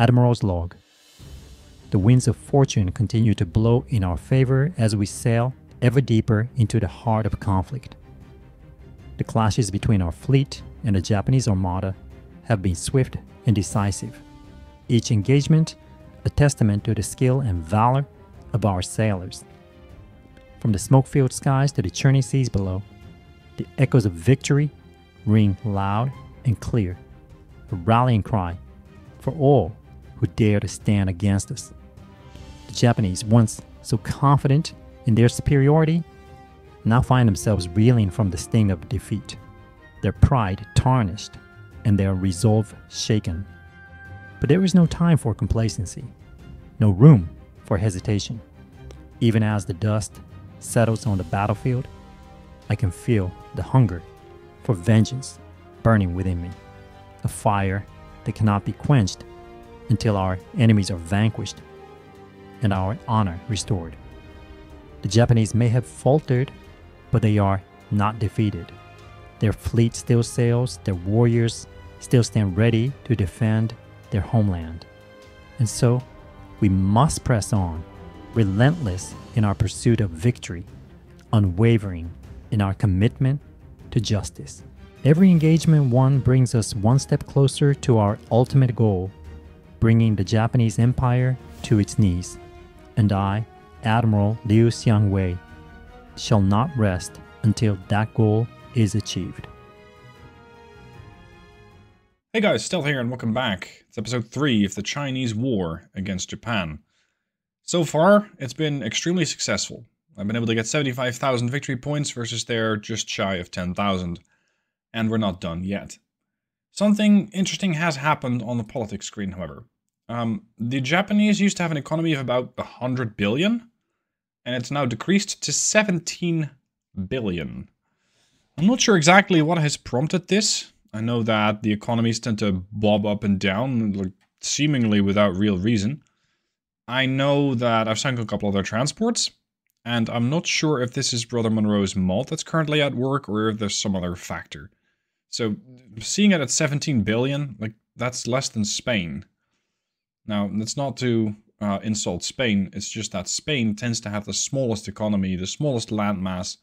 Admiral's log. The winds of fortune continue to blow in our favor as we sail ever deeper into the heart of conflict. The clashes between our fleet and the Japanese armada have been swift and decisive. Each engagement a testament to the skill and valor of our sailors. From the smoke-filled skies to the churning seas below, the echoes of victory ring loud and clear, a rallying cry for all who dare to stand against us. The Japanese, once so confident in their superiority, now find themselves reeling from the sting of defeat, their pride tarnished and their resolve shaken. But there is no time for complacency, no room for hesitation. Even as the dust settles on the battlefield, I can feel the hunger for vengeance burning within me, a fire that cannot be quenched until our enemies are vanquished and our honor restored. The Japanese may have faltered, but they are not defeated. Their fleet still sails, their warriors still stand ready to defend their homeland. And so, we must press on, relentless in our pursuit of victory, unwavering in our commitment to justice. Every engagement won brings us one step closer to our ultimate goal, bringing the Japanese Empire to its knees. And I, Admiral Liu Xiangwei, shall not rest until that goal is achieved. Hey guys, Stealth here and welcome back. It's episode 3 of the Chinese War against Japan. So far, it's been extremely successful. I've been able to get 75,000 victory points versus their just shy of 10,000. And we're not done yet. Something interesting has happened on the politics screen, however. The Japanese used to have an economy of about 100 billion, and it's now decreased to 17 billion. I'm not sure exactly what has prompted this. I know that the economies tend to bob up and down, like, seemingly without real reason. I know that I've sunk a couple of their transports, and I'm not sure if this is BrotherMunro's mod that's currently at work, or if there's some other factor. So, seeing it at 17 billion, like, that's less than Spain. Now, that's not to insult Spain, it's just that Spain tends to have the smallest economy, the smallest landmass.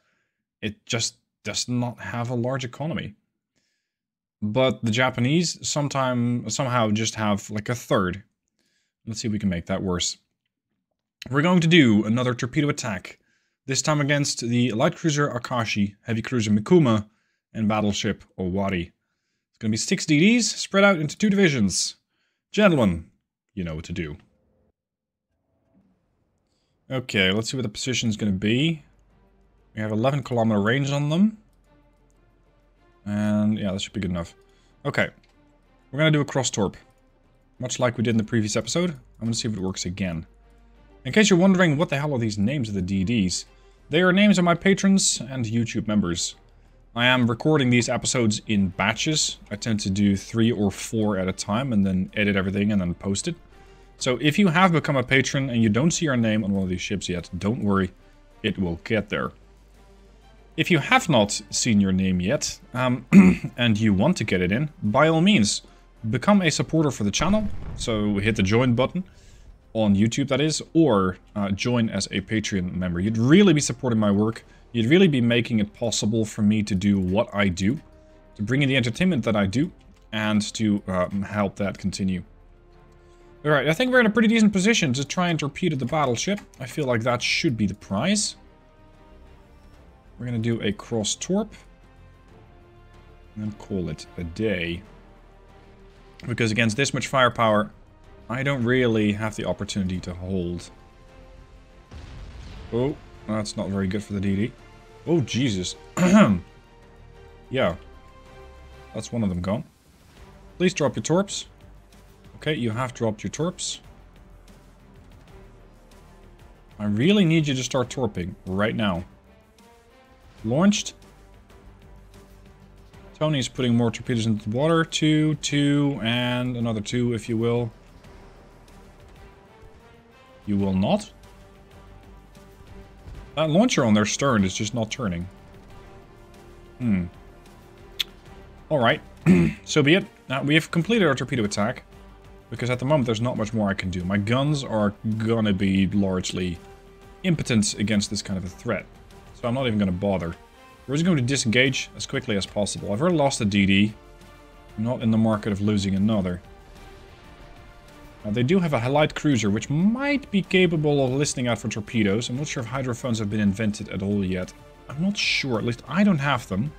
It just does not have a large economy. But the Japanese somehow just have like a third. Let's see if we can make that worse. We're going to do another torpedo attack, this time against the light cruiser Akashi, heavy cruiser Mikuma, and battleship Owari. It's going to be 6 DDs spread out into 2 divisions. Gentlemen, you know what to do. Okay, let's see what the position is going to be. We have 11-kilometer range on them. And yeah, that should be good enough. Okay, we're going to do a cross-torp. Much like we did in the previous episode, I'm going to see if it works again. In case you're wondering what the hell are these names of the DDs, they are names of my patrons and YouTube members. I am recording these episodes in batches. I tend to do 3 or 4 at a time and then edit everything and then post it. So if you have become a patron and you don't see your name on one of these ships yet, don't worry, it will get there. If you have not seen your name yet, and you want to get it in, by all means, become a supporter for the channel. So hit the join button, on YouTube that is, or join as a Patreon member. You'd really be supporting my work, you'd really be making it possible for me to do what I do, to bring in the entertainment that I do, and to help that continue. Alright, I think we're in a pretty decent position to try and torpedo the battleship. I feel like that should be the prize. We're going to do a cross-torp and call it a day. Because against this much firepower, I don't really have the opportunity to hold. Oh, that's not very good for the DD. Oh, Jesus. Yeah. That's one of them gone. Please drop your torps. Okay, you have dropped your torps. I really need you to start torping right now. Launched. Tony's putting more torpedoes into the water. 2, 2, and another 2, if you will. You will not. That launcher on their stern is just not turning. Alright. So be it. Now we have completed our torpedo attack. Because at the moment there's not much more I can do. My guns are gonna be largely impotent against this kind of a threat. So I'm not even gonna bother. We're just going to disengage as quickly as possible. I've already lost a DD. I'm not in the market of losing another. Now they do have a light cruiser, which might be capable of listening out for torpedoes. I'm not sure if hydrophones have been invented at all yet. I'm not sure. At least I don't have them.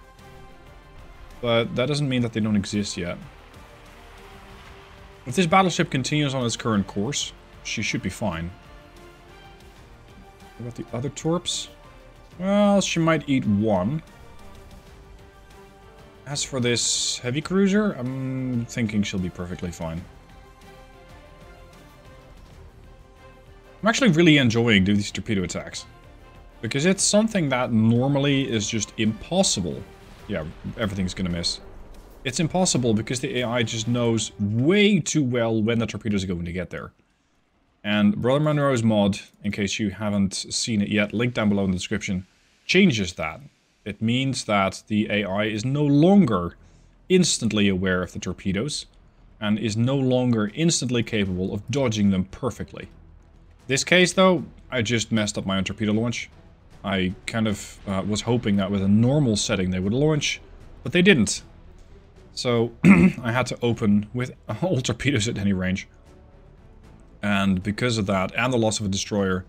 But that doesn't mean that they don't exist yet. If this battleship continues on its current course, she should be fine. What about the other torps? Well, she might eat one. As for this heavy cruiser, I'm thinking she'll be perfectly fine. I'm actually really enjoying doing these torpedo attacks. Because it's something that normally is just impossible. Yeah, everything's gonna miss. It's impossible because the AI just knows way too well when the torpedoes are going to get there. And BrotherMunro's mod, in case you haven't seen it yet, link down below in the description, changes that. It means that the AI is no longer instantly aware of the torpedoes and is no longer instantly capable of dodging them perfectly. In this case, though, I just messed up my own torpedo launch. I kind of was hoping that with a normal setting they would launch, but they didn't. So I had to open with all torpedoes at any range. And because of that, and the loss of a destroyer,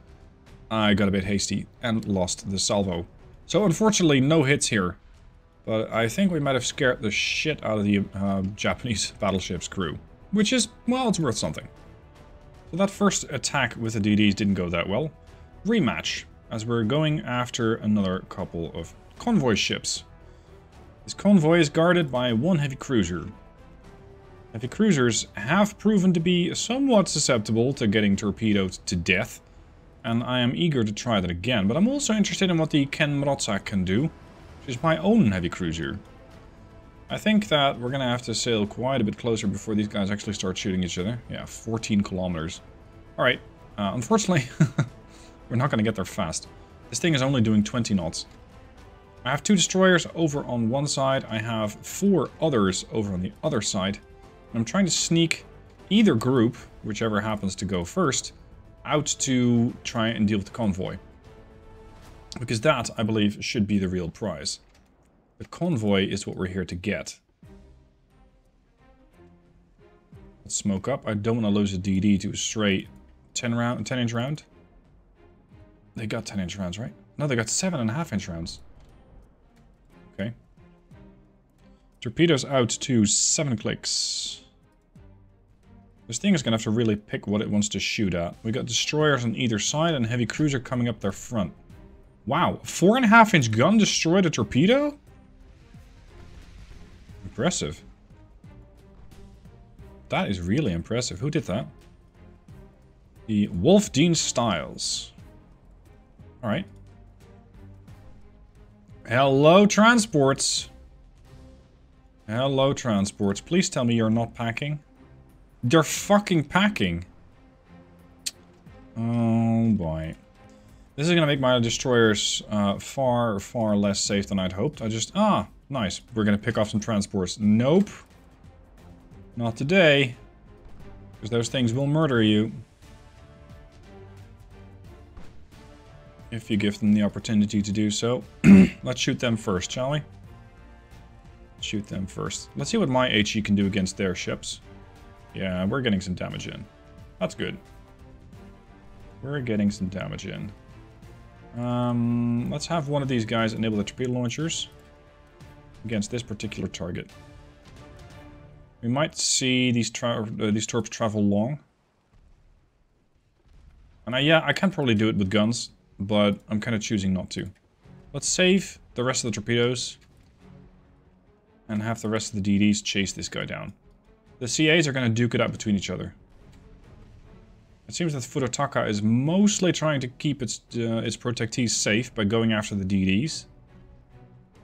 I got a bit hasty and lost the salvo. So unfortunately, no hits here. But I think we might have scared the shit out of the Japanese battleship's crew. Which is, well, it's worth something. So that first attack with the DDs didn't go that well. Rematch, as we're going after another couple of convoy ships. This convoy is guarded by one heavy cruiser. Heavy cruisers have proven to be somewhat susceptible to getting torpedoed to death, and I am eager to try that again. But I'm also interested in what the Kenrotsa can do, which is my own heavy cruiser. I think that we're going to have to sail quite a bit closer before these guys actually start shooting each other. Yeah, 14 kilometers. Alright, unfortunately, we're not going to get there fast. This thing is only doing 20 knots. I have two destroyers over on one side, I have four others over on the other side. I'm trying to sneak either group, whichever happens to go first, out to try and deal with the convoy. Because that, I believe, should be the real prize. The convoy is what we're here to get. Let's smoke up. I don't want to lose a DD to a straight 10-inch round. They got 10-inch rounds, right? No, they got 7.5-inch rounds. Okay. Torpedoes out to 7 clicks. This thing is going to have to really pick what it wants to shoot at. We got destroyers on either side and heavy cruiser coming up their front. Wow, 4.5-inch gun destroyed a torpedo? Impressive. That is really impressive. Who did that? The Wolf Dean Styles. Alright. Hello, transports. Hello, transports. Please tell me you're not packing. They're fucking packing. Oh, boy. This is going to make my destroyers far, far less safe than I'd hoped. I just... Ah, nice. We're going to pick off some transports. Nope. Not today. Because those things will murder you. If you give them the opportunity to do so. Let's shoot them first, shall we? Shoot them first. Let's see what my HE can do against their ships. Yeah, we're getting some damage in. That's good. We're getting some damage in. Let's have one of these guys enable the torpedo launchers against this particular target. We might see these torps travel long. And I can probably do it with guns, but I'm kind of choosing not to. Let's save the rest of the torpedoes. And have the rest of the DDs chase this guy down. The CAs are going to duke it out between each other. It seems that Furutaka is mostly trying to keep its protectees safe by going after the DDs.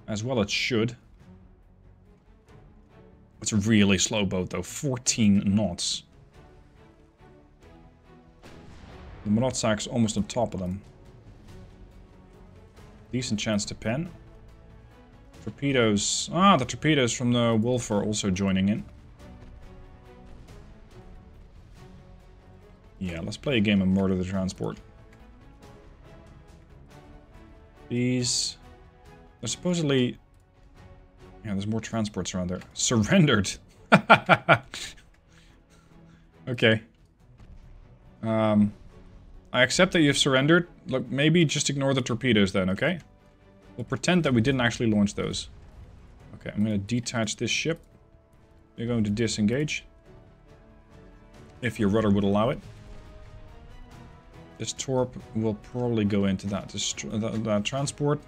As well it should. It's a really slow boat though, 14 knots. The Morotsak's almost on top of them. Decent chance to pen. Torpedoes. Ah, the torpedoes from the Wolf are also joining in. Yeah, let's play a game and murder the transport. These... they're supposedly... yeah, there's more transports around there. Surrendered! Okay. I accept that you've surrendered. Look, maybe just ignore the torpedoes then, okay? We'll pretend that we didn't actually launch those. Okay, I'm going to detach this ship. You're going to disengage. If your rudder would allow it. This torp will probably go into that transport.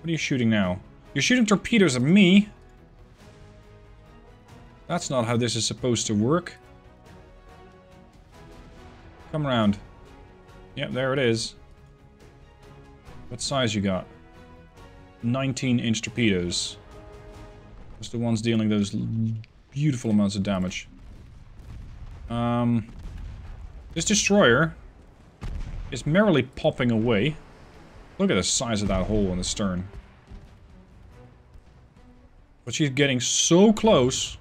What are you shooting now? You're shooting torpedoes at me! That's not how this is supposed to work. Come around. Yep, there it is. What size you got? 19-inch torpedoes. That's the ones dealing those beautiful amounts of damage. This destroyer is merrily popping away. Look at the size of that hole in the stern. But she's getting so close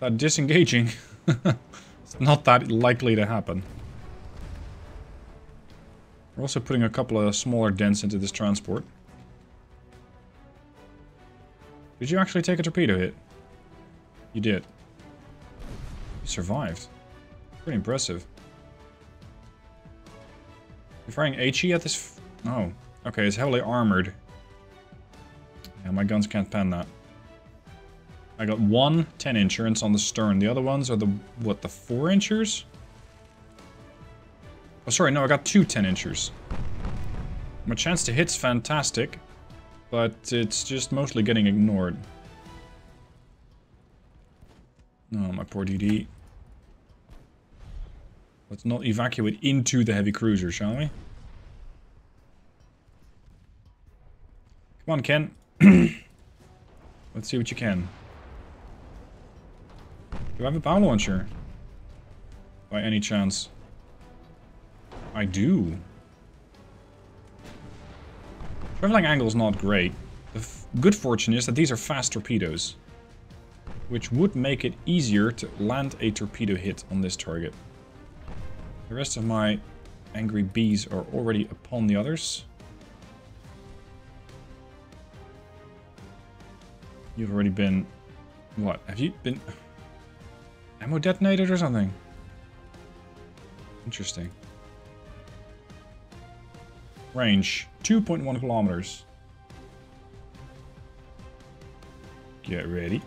that disengaging it's not that likely to happen. We're also putting a couple of smaller dents into this transport. Did you actually take a torpedo hit? You did. You survived. Pretty impressive. You're firing HE at this... oh. Okay, it's heavily armored. Yeah, my guns can't pan that. I got one 10-incher and it's on the stern. The other ones are the... what, the 4-inchers? Oh, sorry, no, I got two 10-inchers. My chance to hit's fantastic. But it's just mostly getting ignored. Oh, my poor DD. Let's not evacuate into the heavy cruiser, shall we? Come on, Ken. Let's see what you can. Do I have a bow launcher? By any chance? I do. Traveling angle is not great. The good fortune is that these are fast torpedoes, which would make it easier to land a torpedo hit on this target. The rest of my angry bees are already upon the others. You've already been... what? Have you been... ammo detonated or something? Interesting. Range, 2.1 kilometers. Get ready.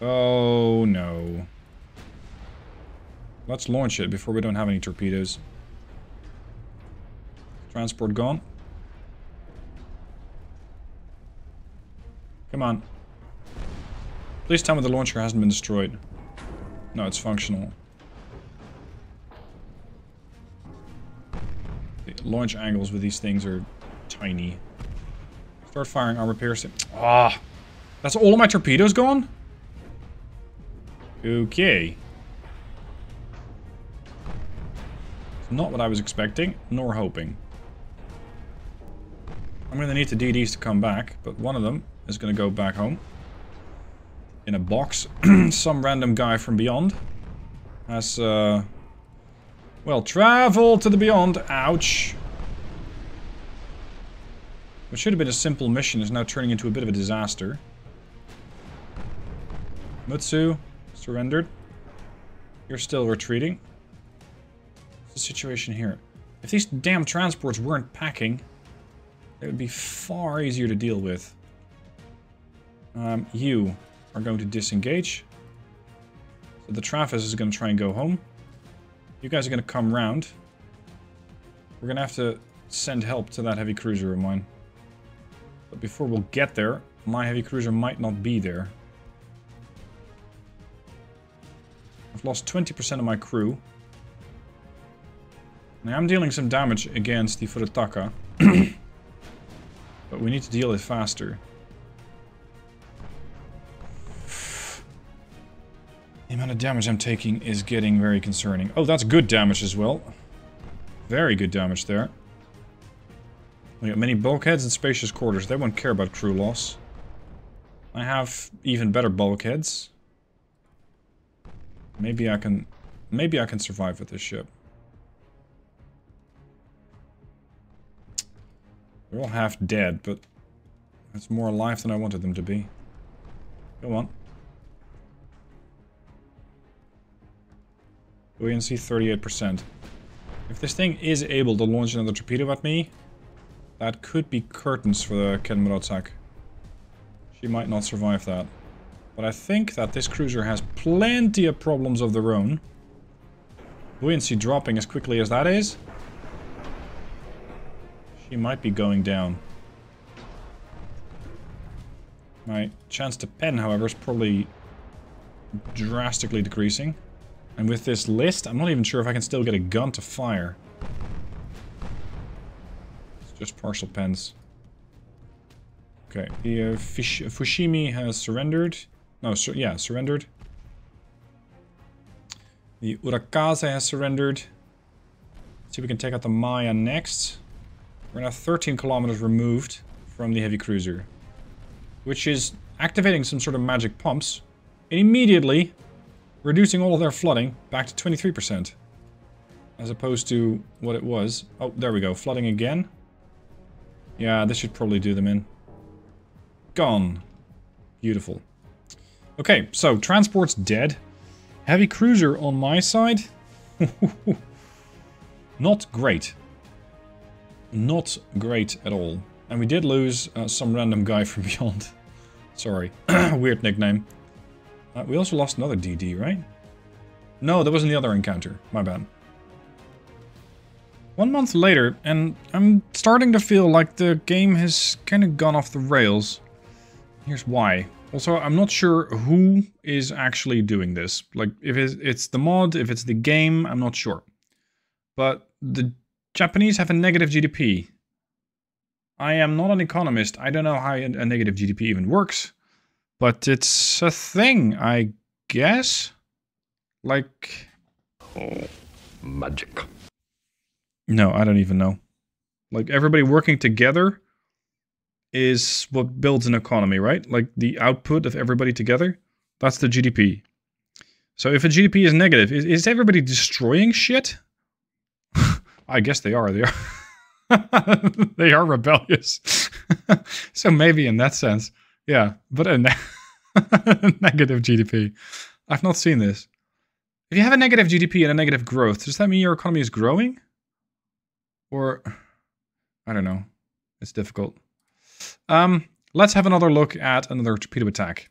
Oh, no. Let's launch it before we don't have any torpedoes. Transport gone. Come on. Please tell me the launcher hasn't been destroyed. No, it's functional. Launch angles with these things are tiny. Start firing armor piercing. Ah! That's all of my torpedoes gone? Okay. It's not what I was expecting, nor hoping. I'm going to need the DDs to come back, but one of them is going to go back home. In a box. Some random guy from beyond has... well, travel to the beyond. Ouch. What should have been a simple mission is now turning into a bit of a disaster. Mutsu, surrendered. You're still retreating. What's the situation here? If these damn transports weren't packing, it would be far easier to deal with. You are going to disengage. So the Travis is going to try and go home. You guys are going to come round. We're going to have to send help to that heavy cruiser of mine. But before we'll get there, my heavy cruiser might not be there. I've lost 20% of my crew. Now I'm dealing some damage against the Furutaka. But we need to deal it faster. The amount of damage I'm taking is getting very concerning. Oh, that's good damage as well. Very good damage there. We got many bulkheads and spacious quarters. They won't care about crew loss. I have even better bulkheads. Maybe I can survive with this ship. They're all half dead, but that's more alive than I wanted them to be. Come on. Buoyancy 38%. If this thing is able to launch another torpedo at me, that could be curtains for the Kenmurotsak. She might not survive that. But I think that this cruiser has plenty of problems of their own. Buoyancy dropping as quickly as that is. She might be going down. My chance to pen, however, is probably drastically decreasing. And with this list, I'm not even sure if I can still get a gun to fire. It's just partial pens. Okay, the Fushimi has surrendered. No, yeah, surrendered. The Urakaze has surrendered. Let's see if we can take out the Maya next. We're now 13 kilometers removed from the heavy cruiser, which is activating some sort of magic pumps, and immediately reducing all of their flooding back to 23%. As opposed to what it was. Oh, there we go. Flooding again. Yeah, this should probably do them in. Gone. Beautiful. Okay, so transport's dead. Heavy cruiser on my side. Not great. Not great at all. And we did lose some random guy from beyond. Sorry. Weird nickname. We also lost another DD, right? No, that wasn't the other encounter. My bad. 1 month later, and I'm starting to feel like the game has kind of gone off the rails. Here's why. Also, I'm not sure who is actually doing this. Like, if it's the mod, if it's the game, I'm not sure. But the Japanese have a negative GDP. I am not an economist. I don't know how a negative GDP even works. But it's a thing, I guess? Like... oh, magic. No, I don't even know. Like, everybody working together is what builds an economy, right? Like, the output of everybody together, that's the GDP. So if a GDP is negative, is everybody destroying shit? I guess they are. They are, they are rebellious. So maybe in that sense... yeah, but a negative GDP. I've not seen this. If you have a negative GDP and a negative growth, does that mean your economy is growing? Or, I don't know. It's difficult. Let's have another look at another torpedo attack.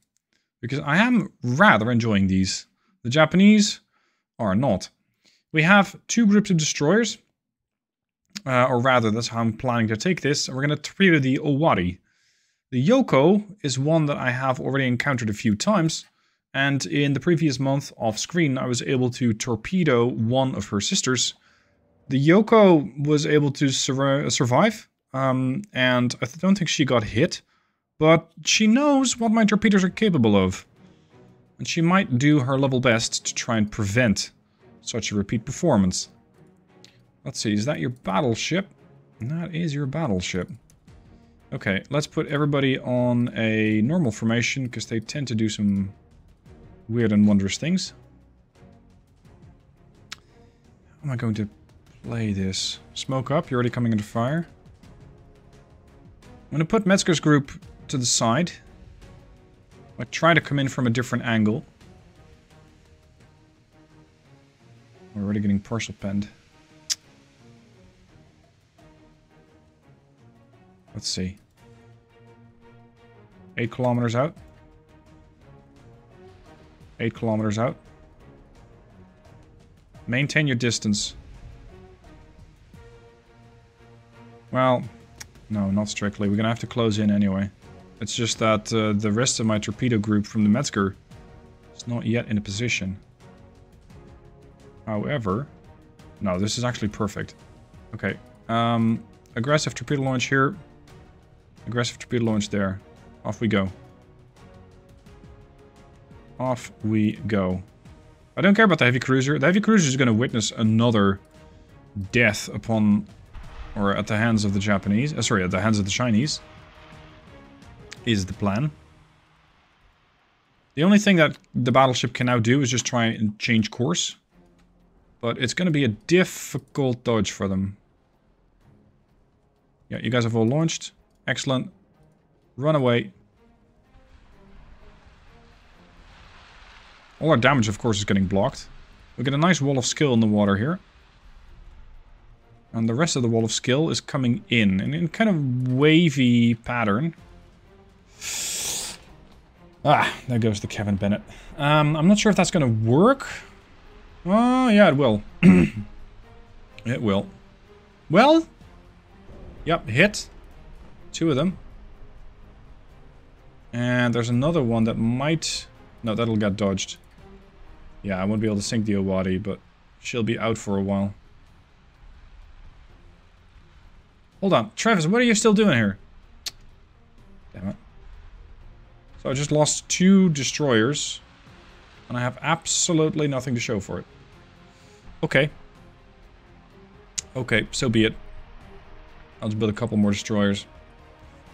Because I am rather enjoying these. The Japanese are not. We have two groups of destroyers. Or rather, that's how I'm planning to take this. We're going to torpedo the Owari. The Yoko is one that I have already encountered a few times, and in the previous month off screen I was able to torpedo one of her sisters. The Yoko was able to survive, and I don't think she got hit, but she knows what my torpedoes are capable of. And she might do her level best to try and prevent such a repeat performance. Let's see, is that your battleship? That is your battleship. Okay, let's put everybody on a normal formation, because they tend to do some weird and wondrous things. How am I going to play this? Smoke up, you're already coming into fire. I'm going to put Metzger's group to the side. I try to come in from a different angle. We're already getting partial penned. Let's see. 8 kilometers out. 8 kilometers out. Maintain your distance. Well, no, not strictly. We're gonna have to close in anyway. It's just that the rest of my torpedo group from the Metzger is not yet in a position. However... no, this is actually perfect. Okay. Aggressive torpedo launch here. Aggressive torpedo launch there. Off we go. Off we go. I don't care about the heavy cruiser. The heavy cruiser is going to witness another death upon, or at the hands of the Japanese. Sorry, at the hands of the Chinese. Is the plan. The only thing that the battleship can now do is just try and change course. But it's going to be a difficult dodge for them. Yeah, you guys have all launched. Excellent. Run away. All our damage, of course, is getting blocked. We get a nice wall of skill in the water here. And the rest of the wall of skill is coming in a kind of wavy pattern. Ah, there goes the Kevin Bennett. I'm not sure if that's going to work. Oh, yeah, it will. It will. Well. Yep, hit. Two of them. And there's another one that might... No, that'll get dodged. Yeah, I won't be able to sink the Owari, but she'll be out for a while. Hold on. Travis, what are you still doing here? Damn it. So I just lost two destroyers, and I have absolutely nothing to show for it. Okay. Okay, so be it. I'll just build a couple more destroyers.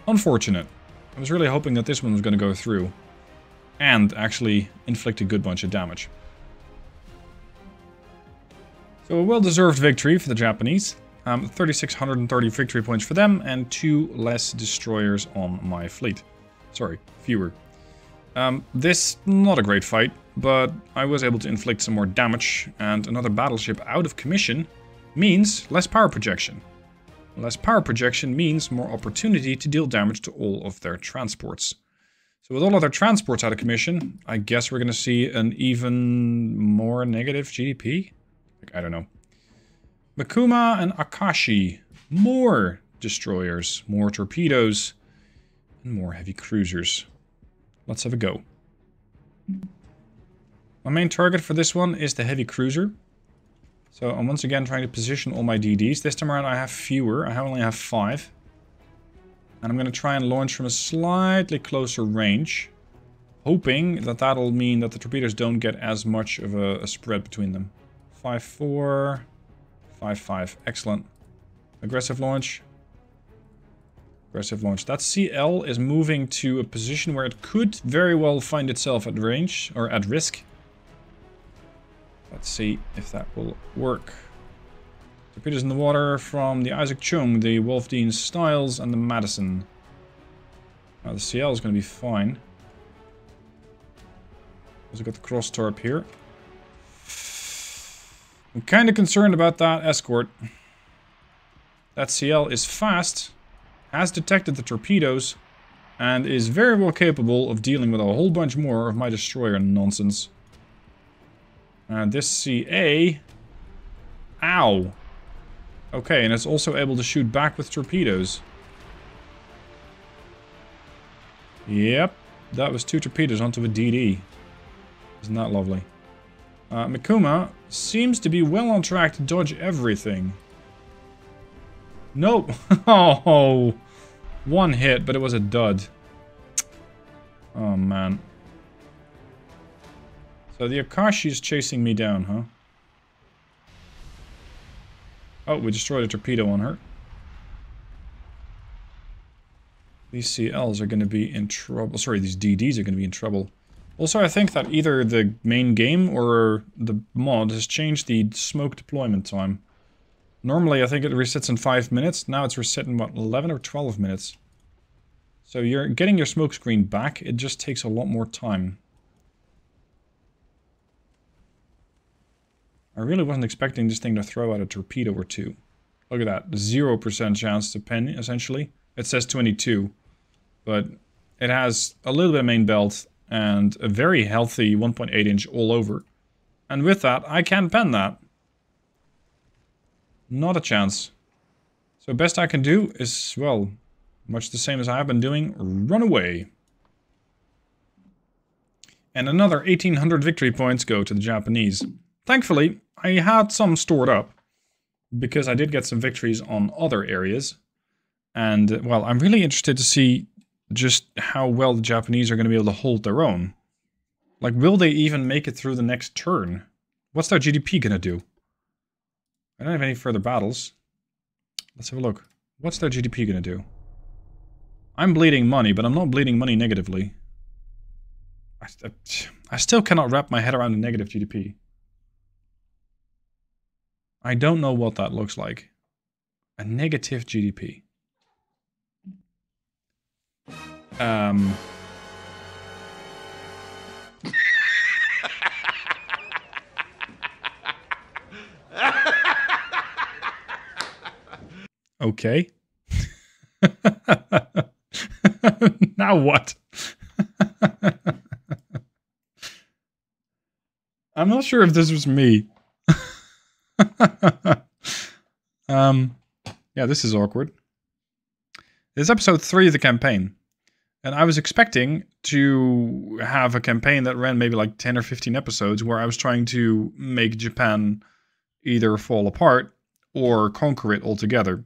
Unfortunate. I was really hoping that this one was going to go through and actually inflict a good bunch of damage. So a well-deserved victory for the Japanese. 3,630 victory points for them, and two less destroyers on my fleet. Sorry, fewer. This, not a great fight, but I was able to inflict some more damage, and another battleship out of commission means less power projection. Less power projection means more opportunity to deal damage to all of their transports. So with all of their transports out of commission, I guess we're going to see an even more negative GDP? Like, I don't know. Mikuma and Akashi. More destroyers, more torpedoes, and more heavy cruisers. Let's have a go. My main target for this one is the heavy cruiser. So I'm once again trying to position all my DDs. This time around I have fewer. I only have 5. And I'm going to try and launch from a slightly closer range, hoping that that'll mean that the torpedoes don't get as much of a spread between them. 5-4, 5-5, excellent. Aggressive launch. Aggressive launch. That CL is moving to a position where it could very well find itself at range, or at risk. Let's see if that will work. Torpedoes in the water from the Isaac Chung, the Wolf Dean Stiles, and the Madison. Now the CL is going to be fine. Also got the cross torp here. I'm kind of concerned about that escort. That CL is fast, has detected the torpedoes, and is very well capable of dealing with a whole bunch more of my destroyer nonsense. And this CA... Ow! Okay, and it's also able to shoot back with torpedoes. Yep, that was 2 torpedoes onto a DD. Isn't that lovely? Mikuma seems to be well on track to dodge everything. Nope! Oh! One hit, but it was a dud. Oh, man. So the Akashi is chasing me down, huh? Oh, we destroyed a torpedo on her. These CLs are going to be in trouble. Sorry, these DDs are going to be in trouble. Also, I think that either the main game or the mod has changed the smoke deployment time. Normally, I think it resets in 5 minutes. Now it's reset in, what, 11 or 12 minutes. So you're getting your smoke screen back. It just takes a lot more time. I really wasn't expecting this thing to throw out a torpedo or two. Look at that. 0% chance to pin, essentially. It says 22. But it has a little bit of main belt and a very healthy 1.8 inch all over. And with that, I can pen that. Not a chance. So best I can do is, well, much the same as I have been doing, run away. And another 1,800 victory points go to the Japanese. Thankfully, I had some stored up, because I did get some victories on other areas. And, well, I'm really interested to see just how well the Japanese are going to be able to hold their own. Like, will they even make it through the next turn? What's their GDP going to do? I don't have any further battles. Let's have a look. What's their GDP going to do? I'm bleeding money, but I'm not bleeding money negatively. I still cannot wrap my head around a negative GDP. I don't know what that looks like. A negative GDP. Okay. Now what? I'm not sure if this was me. Yeah, this is awkward. This is episode 3 of the campaign. And I was expecting to have a campaign that ran maybe like 10 or 15 episodes where I was trying to make Japan either fall apart or conquer it altogether.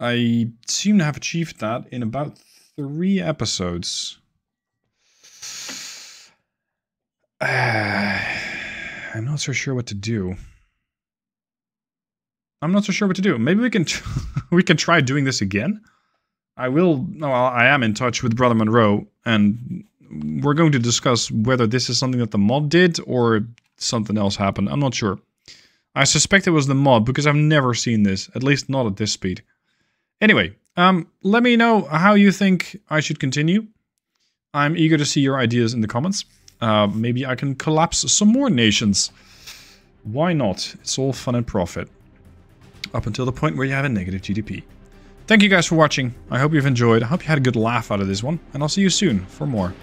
I seem to have achieved that in about 3 episodes. I'm not so sure what to do. I'm not so sure what to do. Maybe we can try doing this again. I will. No, I am in touch with BrotherMunro, and we're going to discuss whether this is something that the mod did or something else happened. I'm not sure. I suspect it was the mod because I've never seen this, at least not at this speed. Anyway, let me know how you think I should continue. I'm eager to see your ideas in the comments. Maybe I can collapse some more nations. Why not? It's all fun and profit. Up until the point where you have a negative GDP. Thank you guys for watching. I hope you've enjoyed. I hope you had a good laugh out of this one. And I'll see you soon for more.